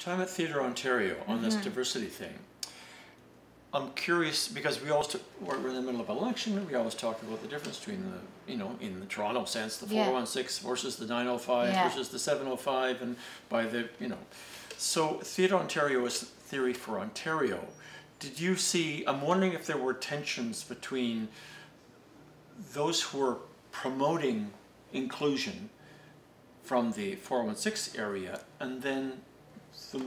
time at Theatre Ontario on this diversity thing, I'm curious because we always we're in the middle of an election. We always talk about the difference between the, you know, in the Toronto sense, the 416 versus the 905 versus the 705, and by the, you know, so Theatre Ontario is theory for Ontario. Did you see? I'm wondering if there were tensions between those who were promoting inclusion from the 416 area and then the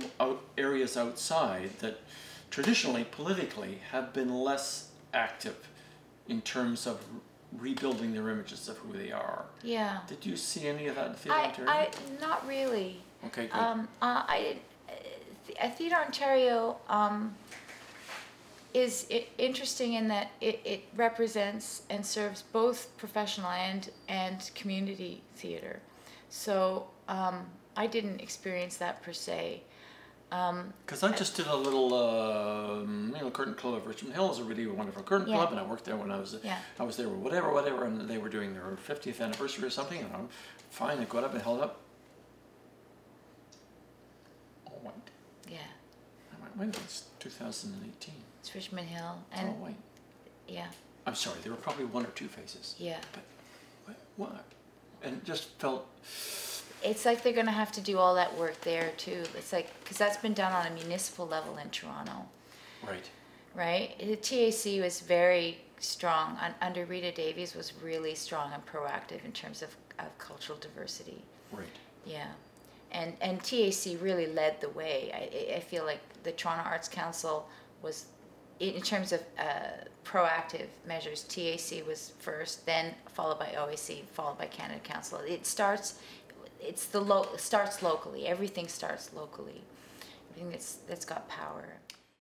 areas outside that traditionally, politically, have been less active in terms of rebuilding their images of who they are. Yeah. Did you see any of that in Theatre Ontario? Not really. Okay, good. Theatre Ontario is interesting in that it represents and serves both professional and community theatre. So I didn't experience that per se. Because I just did a little, you know, curtain club of Richmond Hill is a really wonderful curtain club, and I worked there when I was, I was there with whatever, and they were doing their 50th anniversary or something, and I'm fine. I got up and held up. All white. Yeah. I went, wait a minute, it's 2018. It's Richmond Hill, and all white. Yeah. I'm sorry, there were probably one or two faces. Yeah. But what? And it just felt. It's like they're going to have to do all that work there too. It's like, because that's been done on a municipal level in Toronto. Right. Right? The TAC was very strong, under Rita Davies was really strong and proactive in terms of cultural diversity. Right. Yeah. And TAC really led the way. I feel like the Toronto Arts Council was, in terms of proactive measures, TAC was first, then followed by OAC, followed by Canada Council. It starts... It's starts locally. Everything starts locally. Everything that's got power.